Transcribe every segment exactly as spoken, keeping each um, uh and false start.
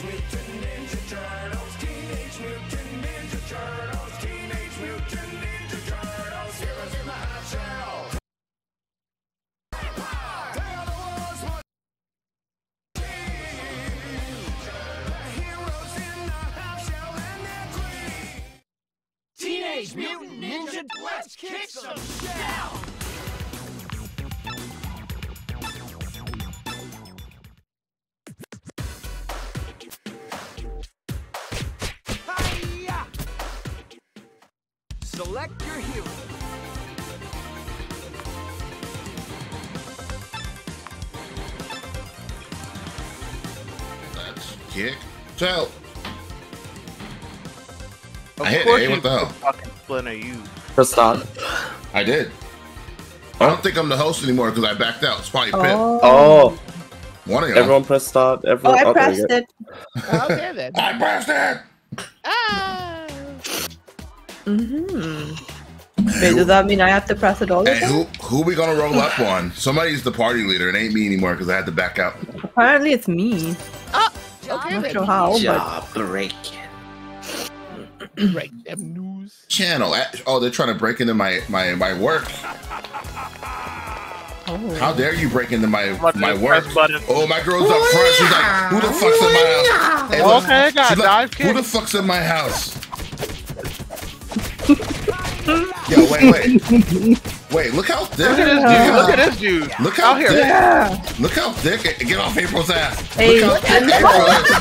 Teenage Mutant Ninja Turtles, Teenage Mutant Ninja Turtles, Teenage Mutant Ninja Turtles, heroes in the hot shell. They are the world's one team. The heroes in the hot shell and their queen. Teenage Mutant Ninja, let's kick some shit out. Select your hero. Let's kick out. I hit A, what the hell? Fucking Splinter, you. Press on. I did. I don't think I'm the host anymore because I backed out. It's probably Pip. Oh. One of y'all. Everyone press start. Everyone. Oh, I pressed it. Okay then. I pressed it. Ah. Mm-hmm. Wait, does that mean I have to press it all? Hey, who who we gonna roll up on? Somebody's the party leader. It ain't me anymore because I had to back out. Apparently, it's me. Oh, okay. I'm not sure how. Job but... breaking. Break them news. Channel. Oh, they're trying to break into my my my work. Oh. How dare you break into my my, my work? Oh, my girl's up front. She's like, who the fuck's in my house? Hey, look, okay, God, like, who the fuck's in my house? Yo, wait, wait. Wait, look how thick. Look at this dude. Look at this dude. Look how thick. Yeah. Look how thick. It, get off April's ass. Hey, look how thick April is.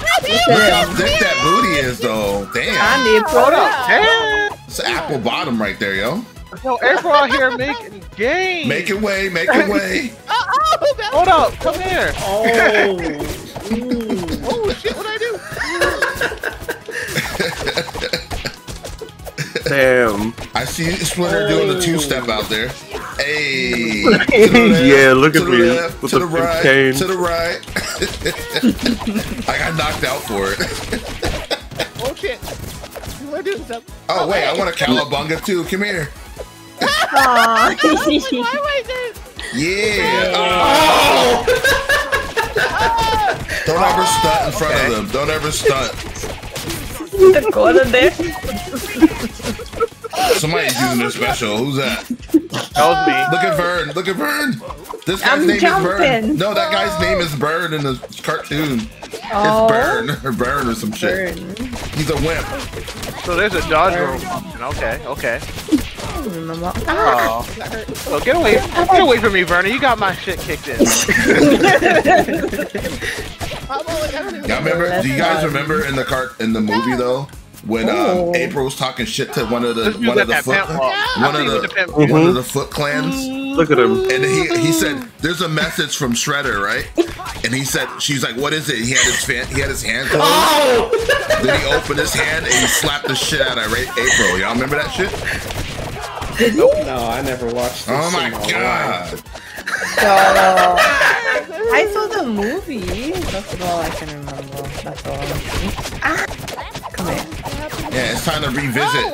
Look how thick that booty is, though. Damn. I need April. Damn. It's an apple bottom right there, yo. Yo, April out here making game. Make it way, make it way. Oh, oh, hold up. Come here. Oh. Oh, shit, what'd I do? Damn. I see Splinter oh. doing the two-step out there. Hey. The yeah, look at me. Left, with to the, the right, cane. To the right. I got knocked out for it. Oh, shit. We're doing something. Oh, wait. I want a cowabunga, too. Come here. Aww. Yeah. Oh. Oh. Don't ever stunt in front okay. of them. Don't ever stunt. The corner there. Somebody's using their special. Who's that? That was me. Look at Vern. Look at Vern. This guy's I'm name jumping. is Vern. No, that guy's name is Vern in the cartoon. Oh. It's Vern or Vern or some shit. Vern. He's a wimp. So there's a dodge roll option. Okay, okay. Oh. Oh, get away! Get away from me, Vern. You got my shit kicked in. Yeah, I remember, do you guys remember in the car in the movie though when um, April was talking shit to one of the one of the foot one of the one of the Foot Clans? Look at him. And he he said, "There's a message from Shredder, right?" And he said, "She's like, what is it?" He had his fan, he had his hand closed. Oh! Then he opened his hand and he slapped the shit out of April. Y'all remember that shit? Nope. No, I never watched. This oh my god. Oh. I saw the movie. That's all I can remember. That's all. Ah, come here. Yeah, it's time to revisit.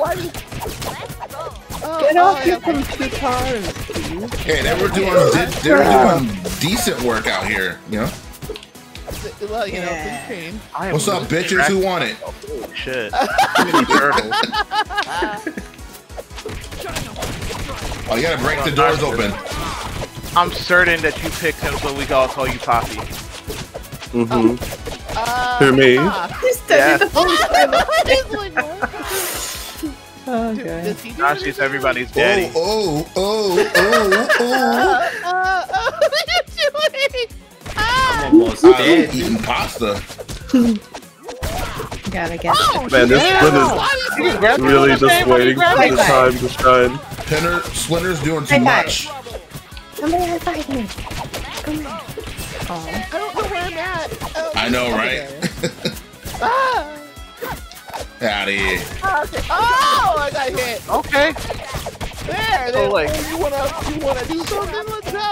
Oh, get off oh, your computers, please. Hey, they were doing de they were doing decent work out here, you know. Well, you yeah. know, I what's up, bitches? Who want it? Oh, shit. Oh, you gotta break the doors open. I'm certain that you picked him, so we can all call you Poppy. Mm-hmm. Oh. Uh, For me. Uh, yeah. Okay. Now she's everybody's daddy. Oh, oh, oh, oh, oh. What are you doing? I'm almost dead. I'm eating pasta. Gotta get oh, man, this yeah. is really just waiting for the time to shine. Pinner, Splinter's doing too much. Somebody high five me. Come here. Oh. I don't know where I'm at. Oh, I know, right? Ah. Out of here. Oh, I got hit. Okay. There, there. Oh, like, you wanna, you wanna do something? Let's go.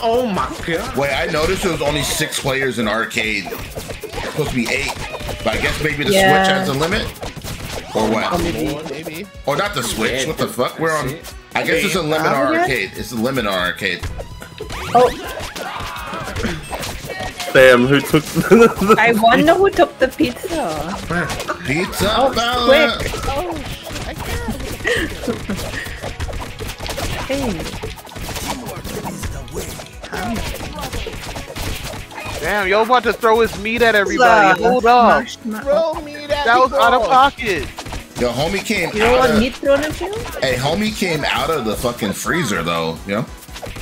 Oh my god. Wait, I noticed there was only six players in arcade. It's supposed to be eight, but I guess maybe the yeah. Switch has a limit, or what? Oh, maybe. Or not the Switch. What the fuck? We're on. I guess it's a limit arcade. It's a limit arcade. Oh. Sam who took the, the I wonder who took the pizza. Pizza oh, ballot! Quick. Oh, I can't. Hey. Damn, yo about to throw his meat at everybody. Hold up. Throw meat at That was people. Out of pocket. Yo, homie came you out of... meat thrown at you? Hey, homie came out of the fucking freezer, though, you know?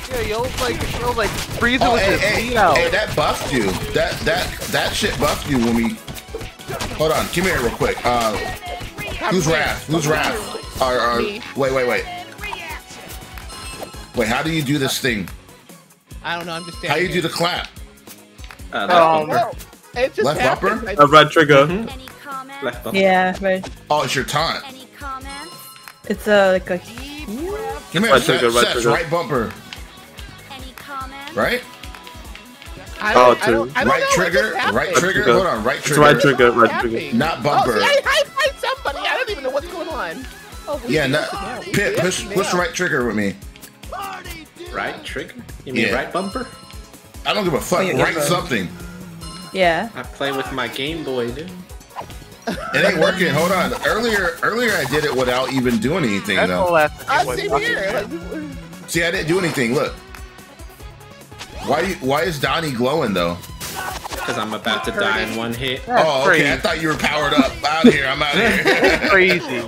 Yeah, yo, like, yo, like, freezer oh, with hey, his hey, meat out. Hey, that buffed you. That, that, that shit buffed you when we... Hold on, come here real quick. Uh, who's Raph? Who's Raph? Our, our... Wait, wait, wait. Wait, how do you do this thing? I don't know, I'm just standing How do you do the clap? Uh, oh, no. It just left happened. Bumper? A red trigger. Mm-hmm. Left bumper. Yeah, right. Oh, it's your taunt. It's uh, like a... Come here, right trigger, right trigger. Right bumper. Right? I don't, oh, I don't, I don't right know trigger, right trigger, hold on, right trigger. It's right trigger, right happening? Trigger. Not bumper. Oh, see, I high-fived somebody, I don't even know what's going on. Oh, yeah, not, Pip, push, push the right trigger with me. Party, right trigger? You mean yeah. right bumper? I don't give a fuck, right bumper. Something. Yeah. I play with my Game Boy, dude. It ain't working, hold on. Earlier, earlier I did it without even doing anything, That's though. I see here. See, I didn't do anything, look. Why Why is Donnie glowing though? Because I'm about to die in one hit. That's oh, okay. Crazy. I thought you were powered up. Out of here. I'm out of here. Crazy.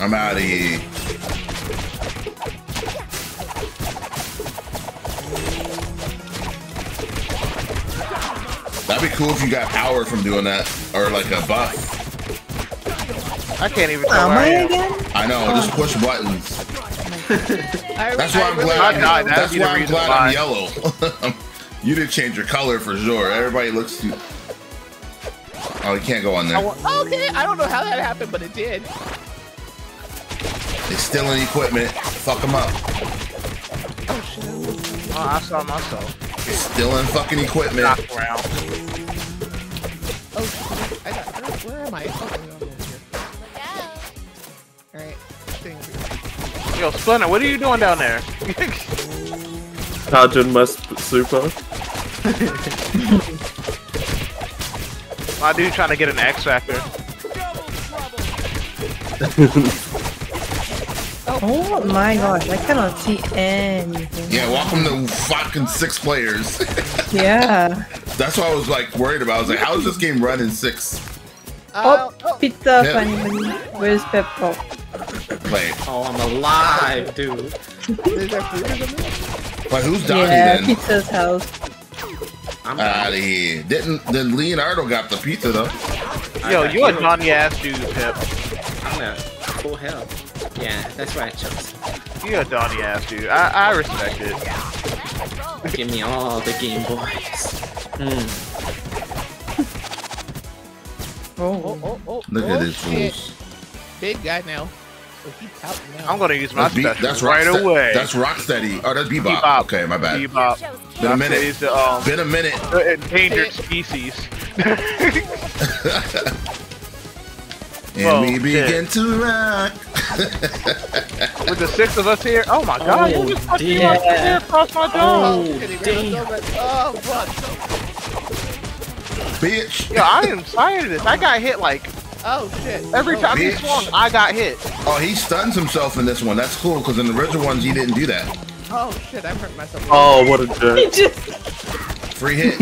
I'm out of here. That'd be cool if you got power from doing that, or like a buff. I can't even. Am I again? I know. Oh. Just push buttons. That's why I'm glad. I'm, that's why I'm glad I'm yellow. You did change your color for sure. Everybody looks. Too... Oh, you can't go on there. I okay, I don't know how that happened, but it did. They're stealing equipment. Fuck them up. Oh shit! Oh, I saw myself. They're stealing fucking equipment. Knock around. Oh shit! I got, I don't, where am I? Oh, all right. Yo, Splinter, what are you doing down there? Tajin must super. My dude trying to get an X Factor. Oh my gosh, I cannot see anything. Yeah, welcome to fucking six players. Yeah. That's what I was like worried about. I was like, how is this game running six? Oh, oh, pizza Pep. Funny. Where's Peppo? Play. Oh, I'm alive, dude. But who's Donnie yeah, then? Yeah, pizza's house. I'm out of here. Didn't then Leonardo got the pizza though? Yo, you a Donnie ass dude, Pep. I'm a full hell. Yeah, that's right, Chunks. You a Donnie ass dude. I I respect it. Give me all the Game Boys. Mm. Oh, oh, oh, look oh, at this shit. Big guy now. Out now. I'm gonna use my that's special that's right away. That's Rocksteady. Oh, that's Bebop. Bebop. Okay, my bad. Bebop. Been a minute. The, um, Been a minute. The endangered species. And oh, we begin shit. To rock. With the six of us here. Oh my god. Oh, who the fuck you up here across my dog? Oh, damn. Oh, fuck. Bitch. Yo, I am tired of this. I got hit like oh shit. Every time Bitch. He swung, I got hit. Oh, he stuns himself in this one. That's cool because in the original ones he didn't do that. Oh shit, I hurt myself. Oh, what a jerk. Just... Free hits.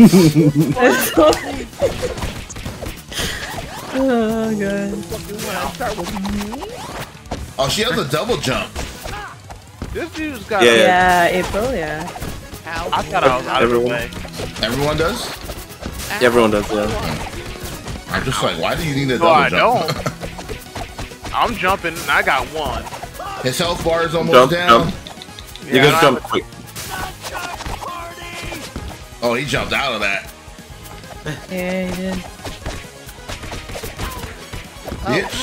Oh god. Oh, she has a double jump. This dude's got. Yeah, yeah April, yeah. Ow. I thought I was out of the way. Everyone does. Yeah, everyone does, yeah. I'm just like, why do you need a double jump? No, I don't. I'm jumping, and I got one. His health bar is almost jump, down. Jump. Yeah, You're gonna jump quick. Oh, he jumped out of that. Yeah, he did. Bitch.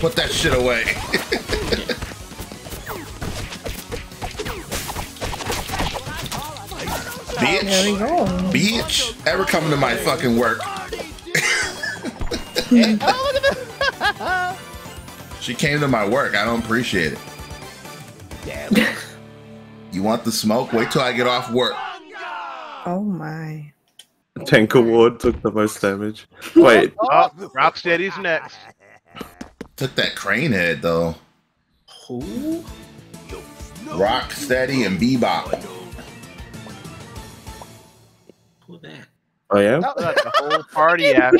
Put that shit away. Bitch, bitch, ever coming to my fucking work? She came to my work. I don't appreciate it. Damn. You want the smoke? Wait till I get off work. Oh my. Tank Award took the most damage. Wait. Oh, Rocksteady's next. Took that crane head though. Who? Rocksteady and Bebop. Who that? Oh yeah? That was like the whole party after.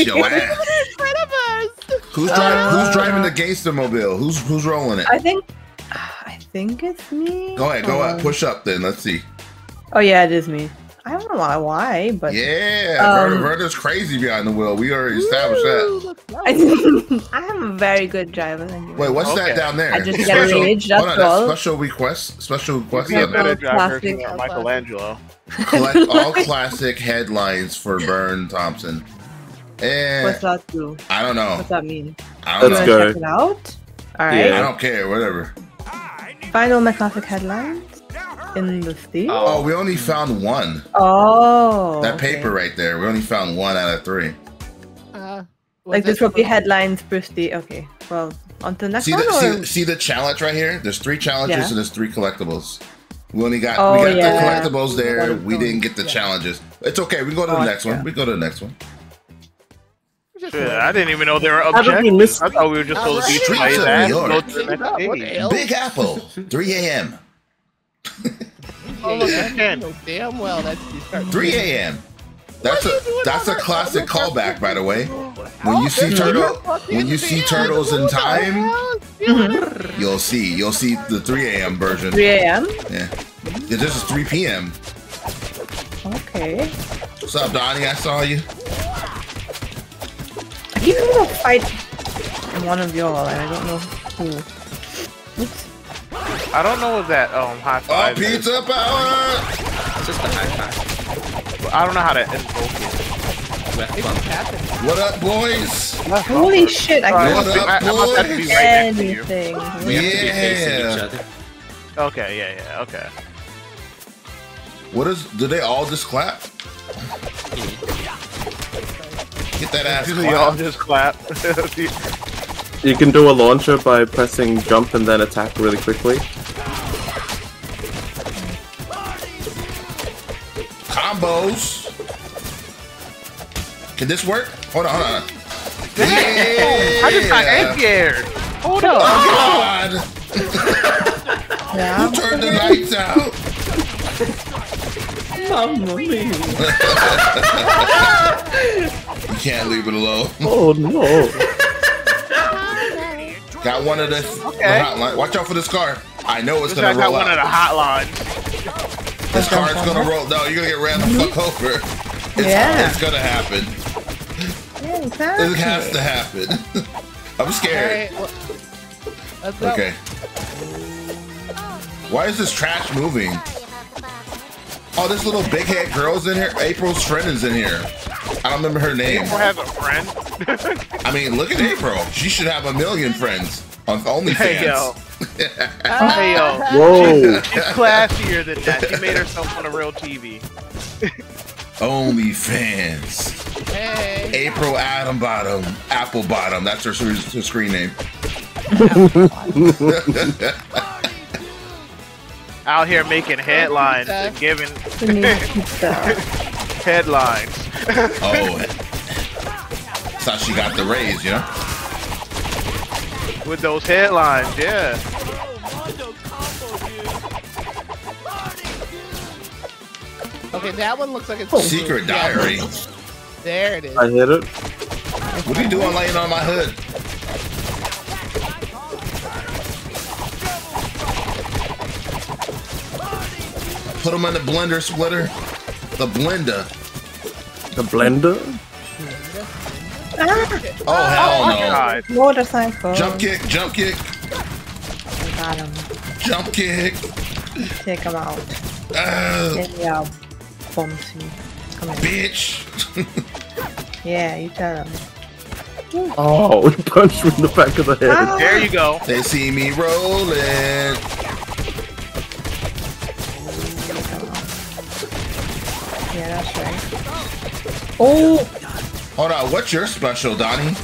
Yo, ass. Who's, dri uh, who's driving the gangster mobile? Who's who's rolling it? I think I think it's me. Go ahead, go um, ahead. Push up then. Let's see. Oh yeah, it is me. I don't know why, but yeah, um, Verda's crazy behind the wheel. We already established ooh, that. I am a very good driver. Thank you. Wait, what's okay. that down there? I just got engaged. Hold on, that's special request. Special request. Yeah, better driver. Michelangelo. Collect all classic headlines for Vern Thompson. Eh, what's that do? I don't know. What's that mean? I don't Let's know. Go. Check it out. All right. Yeah. I don't care. Whatever. Final classic headlines. In the sea? Oh, we only found one. Oh. That paper okay. right there. We only found one out of three. Uh, like this will be headlines per the. Okay. Well, on to the next see one. The, or... see, see the challenge right here? There's three challenges yeah. and there's three collectibles. We only got, oh, we got yeah. the collectibles there. We didn't get the yeah. challenges. It's okay. We can go to the oh, next yeah. one. We go to the next one. Yeah, I didn't even know there were objectives. I thought we were just supposed to be trying that. Big Apple, three A M Oh, look, I know damn well that's three A M That's a that's a classic callback, by the way. When you see turtle, when you see turtles in time, you'll see you'll see the three A M version. three A M Yeah. Yeah, this is three P M Okay. What's up, Donnie? I saw you. I keep going to fight in one of y'all, and I don't know who. Oops. I don't know what that um high five. Oh, pizza is. Power! It's just a high five. I don't know how to invoke it. What up, boys? Holy shit! I can't do right anything. Next to you. Yeah. Each other. Okay. Yeah. Yeah. Okay. What is? Do they all just clap? Get that ass. Do they all just clap? You can do a launcher by pressing jump and then attack really quickly. Combos! Can this work? Hold on, hold on. Yeah. I just got egg geared! Hold on! Oh god! Yeah. Who turned the lights out? Mamma mia! You can't leave it alone. Oh no! Got one of this okay. hotline. Watch out for this car. I know it's gonna roll out. I got one of the hotlines. This car's gonna roll. No, you're gonna get ran the fuck over. It's, yeah. it's gonna happen. Yeah, exactly. It has to happen. I'm scared. All right, well, okay. Why is this trash moving? Oh, this little big head girl's in here. April's friend is in here. I don't remember her name. April has a friend. I mean, look at April. She should have a million friends on OnlyFans. Hey yo. Hey yo. Whoa. She's, she's classier than that. She made herself on a real T V. OnlyFans. Hey. April Adam Bottom. Apple Bottom. That's her, her screen name. Out here making headlines and giving headlines. Oh, that's how she got the raise, you know? With those headlines, yeah. Okay, that one looks like it's oh. Secret Diary. There it is. I hit it. What are you doing laying on my hood? Put them on the blender splitter. The blender. The blender? Ah. Oh, hell no. Motorcycle. Jump kick, jump kick. I got him. Jump kick. Take him out. Uh, Take me out. Come bitch. Yeah, you tell him. Oh, he punched me in the back of the head. Ah. There you go. They see me rolling. Yeah, that's right. Oh! Hold on, what's your special, Donnie?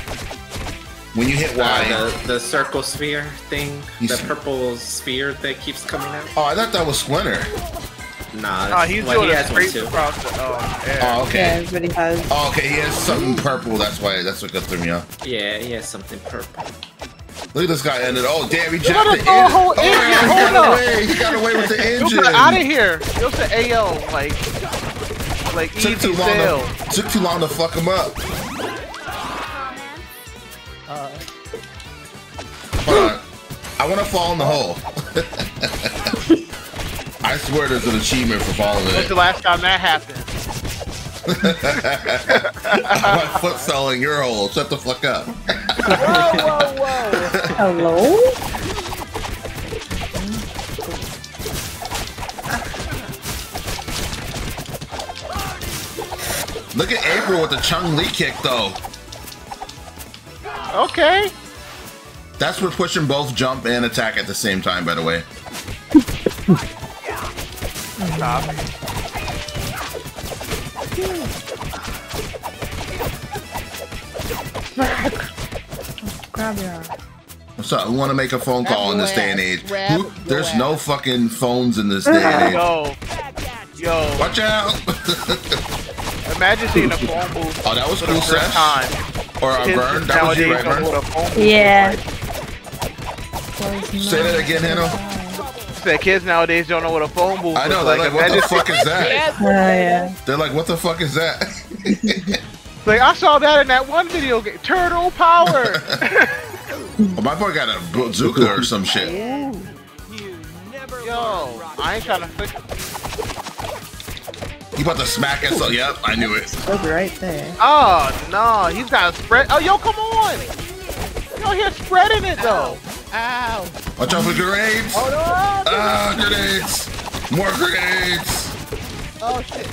When you hit Y, uh, the, the circle sphere thing, the see? purple sphere that keeps coming out. Oh, I thought that was Splinter. Nah, oh, he's well, doing he a has straight one too. Across the, oh, yeah. oh, okay. Yeah, but he has. Oh, okay, he has something purple. That's why. That's what got through me off. Yeah, he has something purple. Look at this guy ended. Oh damn, he jumped the engine. Oh, he got up. away. He got away with the engine. Get out of here. It was the A L. Like, like took easy too long sale. To, took too long to fuck him up. Uh, Hold on. I want to fall in the hole. I swear there's an achievement for falling in. That's the last time that happened. My foot fell in your hole. Shut the fuck up. Whoa, whoa, whoa. Hello? Look at April with the Chun-Li kick, though. Okay. That's for pushing both jump and attack at the same time, by the way. Stop. Grab your arm. What's up? We want to make a phone call in this day and age. Who, there's no fucking phones in this day and age. Yo. Yo. Watch out. Imagine seeing a phone booth. Oh, that was cool, Seth. Or a burn? That was you, right, Burn? Yeah. Say that again, Hannah. Said kids nowadays don't know what a phone booth is. I know, they're like, what the fuck is that? Oh, yeah. They're like, what the fuck is that? Like, I saw that in that one video game. Turtle power! Well, my boy got a bazooka or some shit. Yo, I ain't trying to fix it. You about to smack us? Oh, yep, I knew it. Over right there. Oh no, he's got a spread. Oh yo, come on! Yo, he's spreading it though. Ow! Watch out for grenades! Oh no! Ah, oh, grenades! More grenades! Oh shit!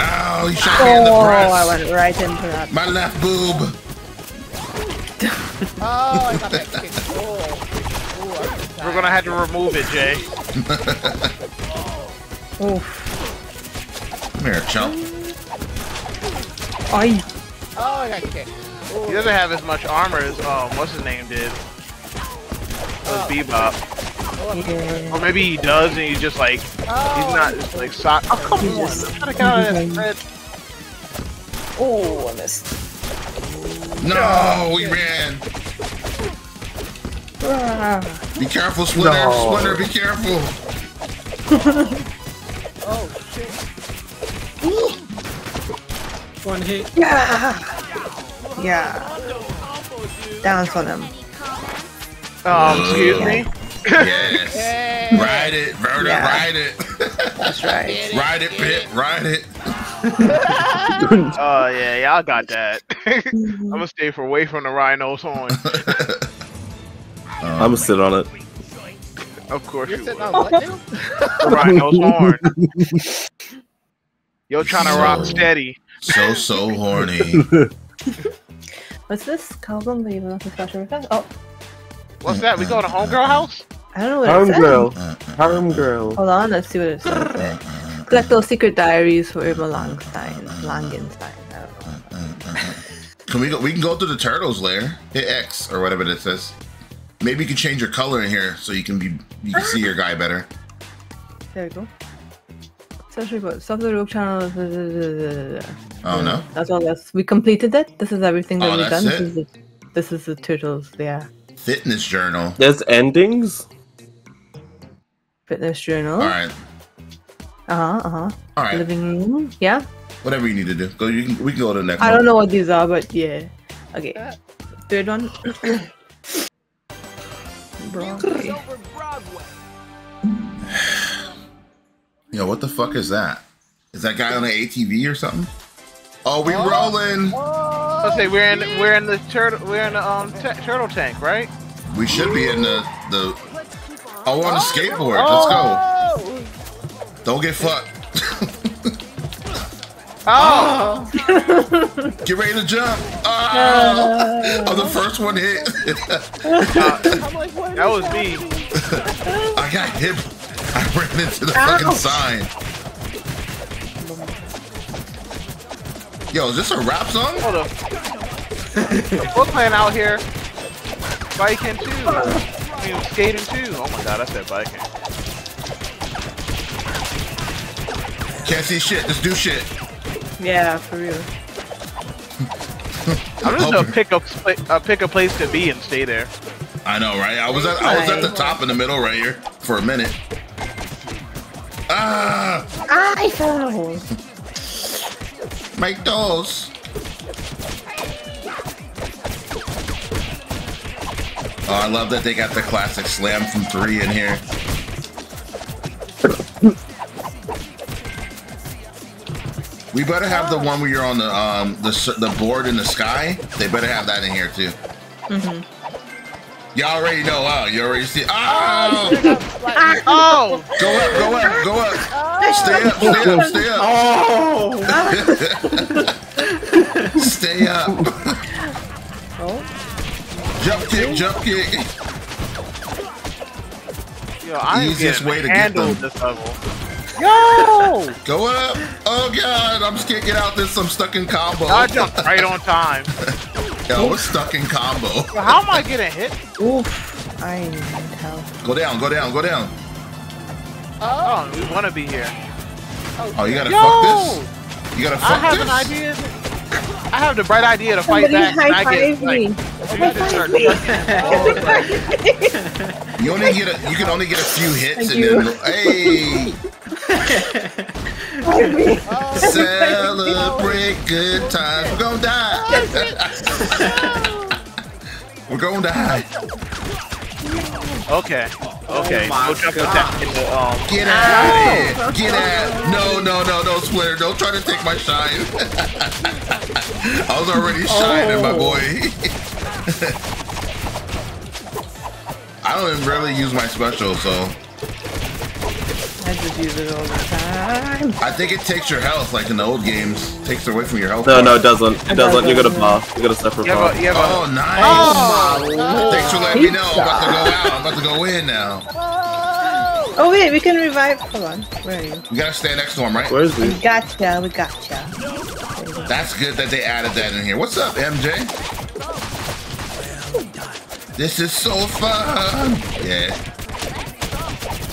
Ow! He shot oh, me in the breast. Oh, I went right into that. My left boob. Oh, I got that kick. Oh. We're gonna have to remove it, Jay. Oof. Come here, chump. Aye. Oh, I got kicked. He doesn't have as much armor as um, what's his name did. It was Bebop. Yeah. Or maybe he does, and he's just like he's not just like sock. Oh come on! Just, I got it. Oh, I missed. No, we ran. Be careful, Splinter! No. Splinter, be careful! Oh, shit. Ooh. One hit. Yeah! Yeah. Down for them. Oh, excuse yeah. me? Yes. Hey. Ride it, Verda, yeah. ride it. That's right. Ride it, Pit, ride it. Oh, yeah, y'all got that. I'm gonna stay for away from the rhino's horn. Um, I'm gonna sit on it. Of course You're you sitting would. On what now? Rhino's horn. Yo, trying to so, rock steady. So, so horny. What's this? Call them the even special Oh. What's that? We go to homegirl house? I don't know what home it girl. Homegirl. Hold on, let's see what it says. Collect those secret diaries for Irma Longstein. Longenstein. I don't know. Can we go? We can go through the turtles lair. Hit X or whatever it says. Maybe you can change your color in here so you can be you can see your guy better. There we go. Stop the rogue channel. Oh no. That's all that's we completed it. This is everything that oh, we've done. This is, the, this is the turtles, yeah. Fitness journal. There's endings. Fitness journal. Alright. Uh-huh, uh-huh. Alright. Living room. Yeah. Whatever you need to do. Go you can we can go to the next I one. I don't know what these are, but yeah. Okay. Third one. Broadway. Yo, what the fuck is that? Is that guy on an A T V or something? Oh, we oh, rolling. Let's say we're in we're in the turtle we're in the um t turtle tank, right? We should be in the the. Oh, we're on a skateboard. Oh. Let's go. Don't get fucked. Oh. Get ready to jump. Oh, oh the first one hit. uh, like, that was me. I got hit. I ran into the Ow. fucking sign. Yo, is this a rap song? Hold up. Bookman out here. Biking too. I mean, skating too. Oh my god, I said biking. Can't see shit. Just do shit. Yeah, for real. I'm just gonna pick a, uh, pick a place to be and stay there. I know, right? I was at I was at the top in the middle right here for a minute. Ah! I fell. Make those. Oh, I love that they got the classic slam from three in here. We better have the one where you're on the um the the board in the sky. They better have that in here too. Mm-hmm. Y'all already know, wow, you already see. Oh! Oh! Go up, go up, go up. Oh. Stay up, stay up, stay up. Oh! Stay up. Oh. Jump kick, jump kick. Yo, I easiest way to get them. This level. Yo! Go up. Oh god, I'm just can't get out this. I'm stuck in combo. I jumped right on time. Yo, we're stuck in combo. Yo, how am I getting hit? Oof. I need help. Go down, go down, go down. Oh, we want to be here. Oh, oh you gotta Yo! fuck this? You gotta fuck I have this? an idea. I have the bright idea to fight Somebody back. I get, like, oh, you only get a, you can only get a few hits Thank and you. then hey. Oh, celebrate good times. We're gonna die. Oh, We're gonna die. Okay. Okay. Oh we'll jump that. Oh. Get out of here. Get out. No, no, no, no, Splinter. Don't try to take my shine. I was already shining, oh. my boy. I don't even really use my special, so. I just use it all the time. I think it takes your health, like in the old games. It takes it away from your health. No, part. no, it doesn't. It, it doesn't. doesn't. You're gonna buff. You're gonna suffer. Yeah, but, yeah, but. Oh, nice. Oh, oh. Thanks for letting Pizza. me know. I'm about to go out. I'm about to go in now. Oh wait, we can revive. Hold on. Where are you? We gotta stand next to him, right? Where's we? We gotcha. We gotcha. That's good that they added that in here. What's up, M J? This is so fun. Yeah.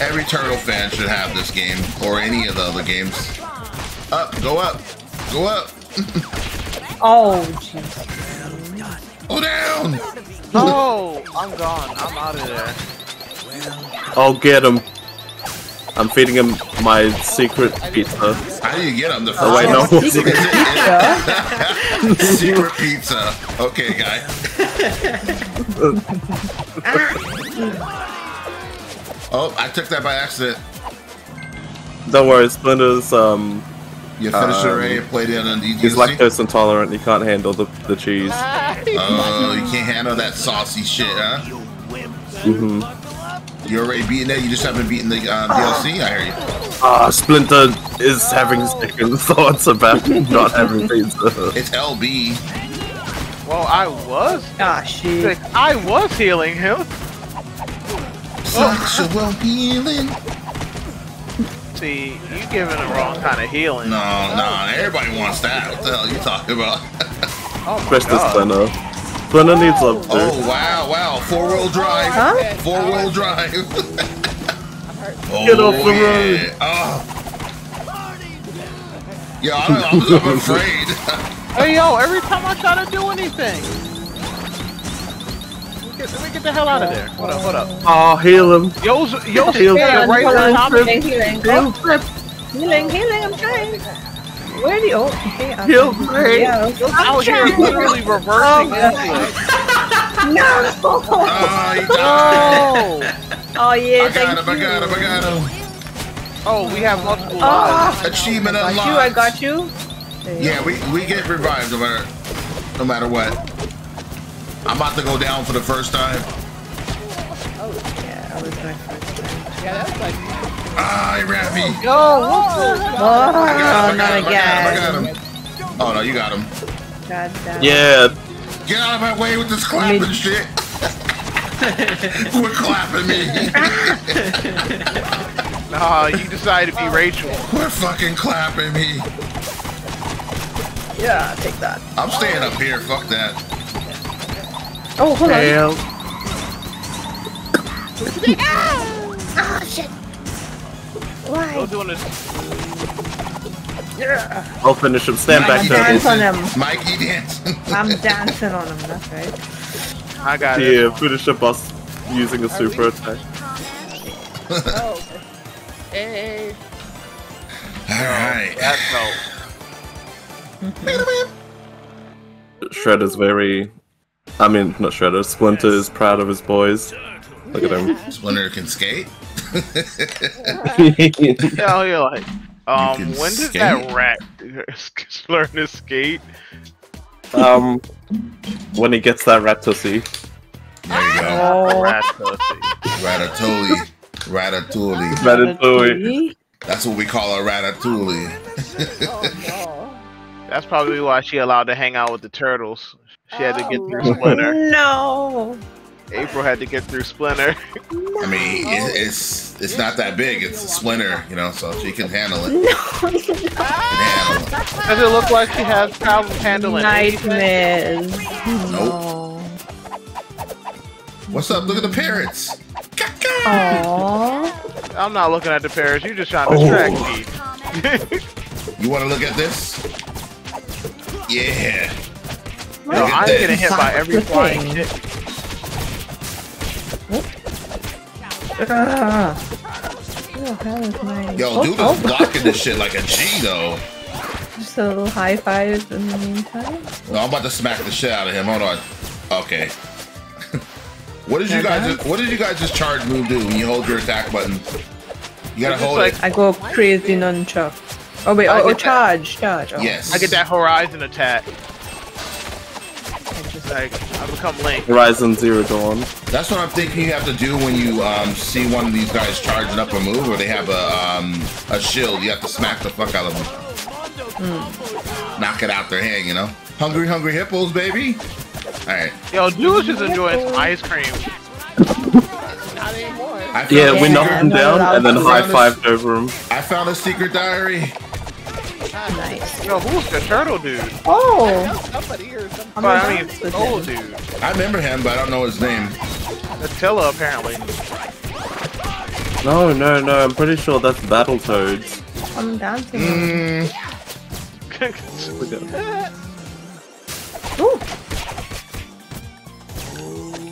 Every Turtle fan should have this game, or any of the other games. Up, go up, go up. Oh, jeez. Go down! Oh, I'm gone. I'm out of there. I'll get him. I'm feeding him my secret pizza. How do you get him? The first oh, wait, no. Secret pizza? Secret pizza. Okay, guy. Oh, I took that by accident. Don't worry, Splinter's um. You finished um, already. Played it on easy. He's lactose intolerant. He can't handle the the cheese. Oh, you can't handle that saucy shit, huh? Mhm. You already beaten that. You just haven't beaten the uh, D L C. I hear you. Ah, uh, Splinter is having second thoughts about not having pizza. It's L B. Well, I was. Ah, shit. Like, I was healing him. Sexual healing. See, you giving the wrong kind of healing. No, no, everybody wants that. What the hell are you talking about? Oh my god. Splinter. Splinter needs love. Oh wow, wow, four wheel drive. Huh? Four wheel drive. Oh, get off the road. Yeah, oh. Yo, I'm, I'm afraid. Hey yo, every time I try to do anything. Let me get the hell out of there. Hold up, hold up. Oh, heal him. Yo, yo, heal him. Right on top of him. Healing, healing, healing, I'm trying. Where do you? Oh, okay, I'm heal me. Yeah, out here literally reversing. Oh, no. Oh, he died. Oh. Oh, yeah, I got him, I got him, I got him. Oh, we have multiple lives. Achievement unlocked. I got you, I got you. Yeah, we, we get revived no matter, no matter what. I'm about to go down for the first time. Oh, yeah, that was my first time. Yeah, that was like... Ah, he ran me! Oh, oh, not again. Oh, no, you got him. God damn. Yeah. Get out of my way with this clapping Mid shit. Quit clapping me. Nah, you decided to be Rachel. Quit fucking clapping me. Yeah, take that. I'm staying up here. Fuck that. Oh, hold Damn. on. Ah! Oh, shit. Why? Don't do it. Yeah. I'll finish him. Stand Mikey back to him. Mikey dance. I'm dancing on him. That's right. I got yeah, it. Yeah, finish up us using a Are super attack. Oh. Hey. All right. That's no. Shredder's very... I mean, not Shredder. Splinter is proud of his boys. Look at him. Splinter can skate? Hell yeah, like... Um, when skate? Did that rat learn to skate? Um... When he gets that Ratatouille. There you go. Oh. Ratatouille. Ratatouille. Ratatouille. That's what we call a Ratatouille. Oh, no. That's probably why she allowed to hang out with the turtles. She had to get through Splinter. No. April had to get through Splinter. No. I mean, it, it's it's not that big. It's a Splinter, you know, so she can handle it. No. Can handle it. Does it look like she has problems handling nightmares? Nope. What's up? Look at the parrots. Aww. I'm not looking at the parrots. You're just trying to distract me. You want to look at this? Yeah. Yo, I'm this. getting hit Stop by every flying shit. Uh, Yo, oh, dude oh. is blocking this shit like a G though. Just a little high five in the meantime. No, I'm about to smack the shit out of him. Hold on. Okay. What did you guys? Just, what did you guys just charge move do when you hold your attack button? You gotta hold like, it. I go crazy nunchuck. Oh wait, oh, oh charge, that. charge. Oh. Yes. I get that Horizon attack. It's just like, I become Link. Horizon Zero Dawn. That's what I'm thinking you have to do when you um, see one of these guys charging up a move or they have a um, a shield. You have to smack the fuck out of them. Mm. Knock it out their hand, you know? Hungry, hungry hippos, baby. Alright. Yo, dude's just enjoying some ice cream. Not anymore. Yeah, we knocked him down and then high-fived over him. I found a secret diary. Nice. Yo, who's the turtle dude? Oh! I know somebody or something. But I mean, it's old dude. I remember him, but I don't know his name. Attila, apparently. No, no, no, I'm pretty sure that's Battletoads. I'm dancing. Mm.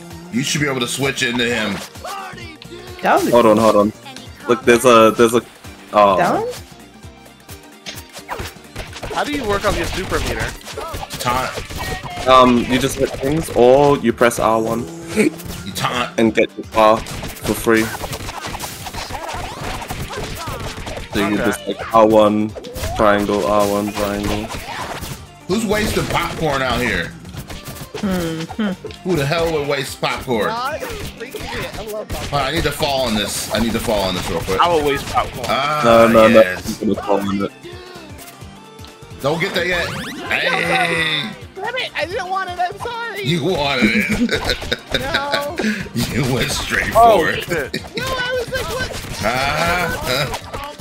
Ooh. You should be able to switch into him. Down. Hold on, hold on. Look, there's a, there's a. Oh. Down? How do you work on your super meter? Taunt. Um, you just hit things, or you press R one. You taunt and get your R for free. So you okay. just like R one triangle, R one triangle. Who's wasting popcorn out here? Hmm. Who the hell would waste popcorn? I need to fall on this. I need to fall on this real quick. I will waste popcorn. Ah, no, no, yes. no. Fall on it. Don't get that yet. Hey. Damn it! I didn't want it. I'm sorry. You wanted it. No. You went straight oh, for it. No, I was like, what? Ah. Uh,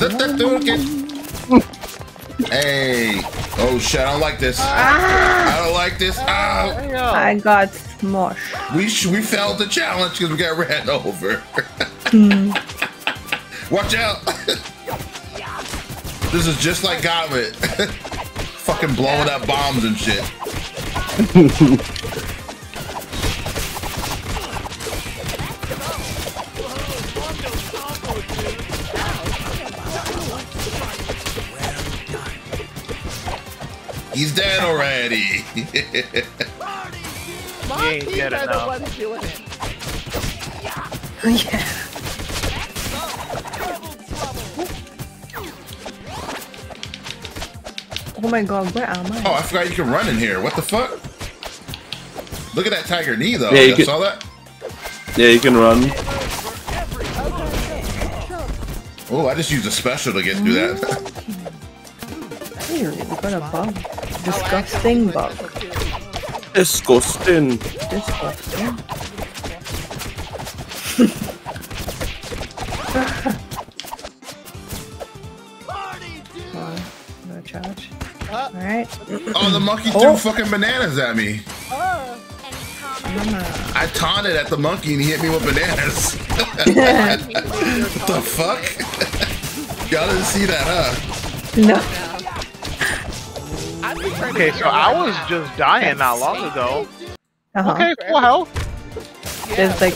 oh. Hey! Oh shit! I don't like this. Ah, I don't like this. Ow. I got smushed. We sh we failed the challenge because we got ran over. Mm. Watch out! This is just like Gauntlet. Fucking blowing up bombs and shit. He's dead already! He ain't dead enough. Yeah. Oh my god, where am I? Oh, I forgot you can run in here. What the fuck? Look at that tiger knee though. Yeah, you, you can... saw that? Yeah, you can run. Oh, I just used a special to get through that. Ew, we got a bug. Disgusting bug. Disgusting. Disgusting. All right. Oh, the monkey threw oh. fucking bananas at me. Oh. I taunted at the monkey and he hit me with bananas. What the fuck? Y'all didn't see that, huh? No. Okay, so I was just dying not long ago. Uh-huh. Okay, cool health. There's like...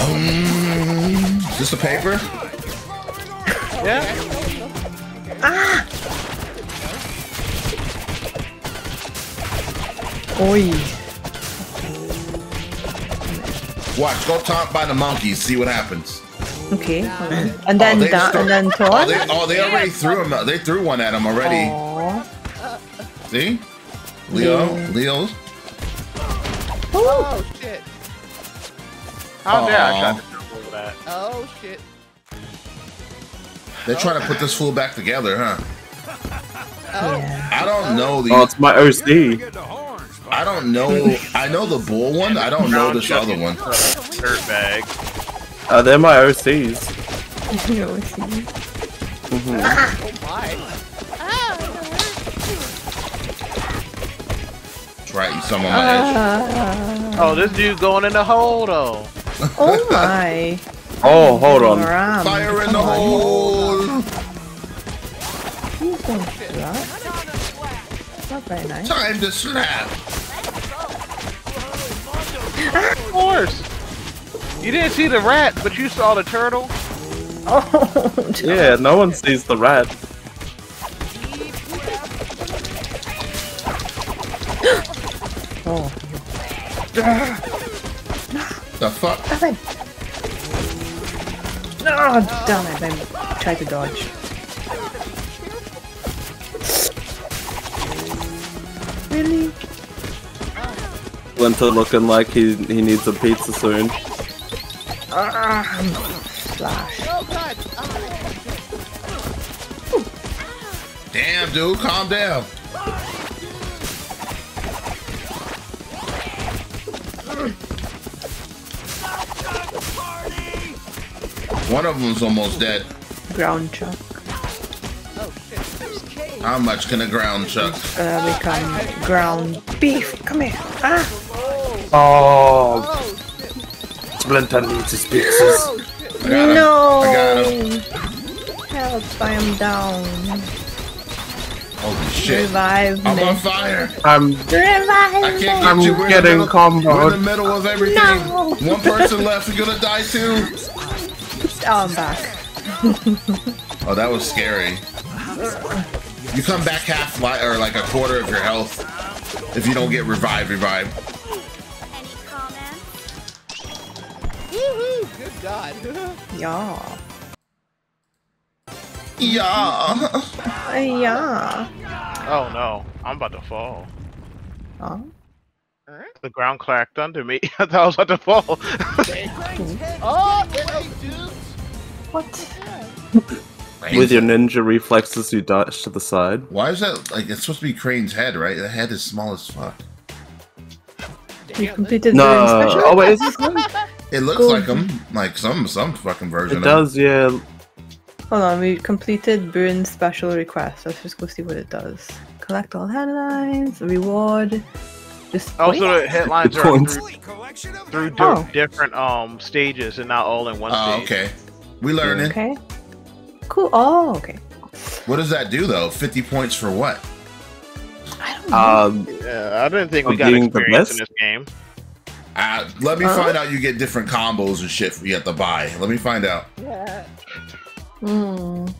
Um, is this a paper? Yeah. Ah! Oi. Watch, go taunt by the monkeys, see what happens. Okay. And then oh, that, and then taunt? Oh, they, oh, they already threw him. They threw one at him already. Aww. See? Leo, yeah. Leo's. Oh, shit. How dare I try to jump over that? Oh, shit. They're oh. trying to put this fool back together, huh? Oh. I don't know the. Oh, it's my O C. I don't know. I know the bull one. I don't know this other one. Dirtbag. Oh, uh, they're my O Cs. Your O Cs. Mm-hmm. Oh my. Oh. That's right, you some on my edge. Uh, oh, this dude going in the hole though. Oh my. Oh, hold on. Fire in the hole! Not very nice. Time to slap! Of course! You didn't see the rat, but you saw the turtle. Oh, yeah, no one sees the rat. Oh. The fuck? Oh, damn it, I tried to dodge. Really? Splinter looking like he, he needs a pizza soon. Ah, flash. Oh, God. Oh. Damn, dude, calm down. One of them's almost dead. Ground chuck. How much can a ground chuck? Uh, we can ground beef. Come here. Ah. Oh. Splinter needs his pizzas. I got no. Him. I got him. Help! I am down. Holy shit! Revive me. I'm on fire. I'm. Revive I can't I'm get you. We're getting in combo. We're in the middle of everything. No. One person left. You're gonna die too. Oh, I'm back. Oh, that was scary. You come back half life or like a quarter of your health if you don't get revived. Revived. Any comments? Woohoo! Good God. Yeah. Yeah. Yeah. Oh no! I'm about to fall. Huh? The ground cracked under me. I thought I was about to fall. Oh, wait, dude. What? With your ninja reflexes, you dodge to the side. Why is that? Like, it's supposed to be Crane's head, right? The head is small as fuck. You completed no. the special? Oh, wait, is this one? It looks cool. like him, like some some fucking version. It of does, him. yeah. Hold on, we completed Bruin's special request. Let's just go see what it does. Collect all headlines, reward. Just also, wait. the headlines are through, through oh. different um stages and not all in one. Oh, stage. okay. We learning. Okay. Cool. Oh, okay. What does that do though? Fifty points for what? I don't know. Um, yeah, I didn't think we got experience in this game. Uh, let me uh, find out. You get different combos and shit you have to buy. Let me find out. Yeah. Mm.